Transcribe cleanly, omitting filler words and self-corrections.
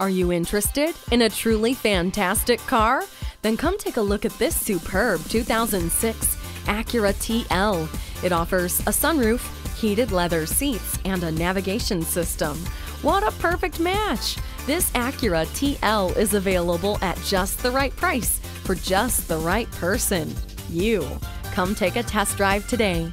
Are you interested in a truly fantastic car? Then come take a look at this superb 2006 Acura TL. It offers a sunroof, heated leather seats, and a navigation system. What a perfect match! This Acura TL is available at just the right price for just the right person, you. Come take a test drive today.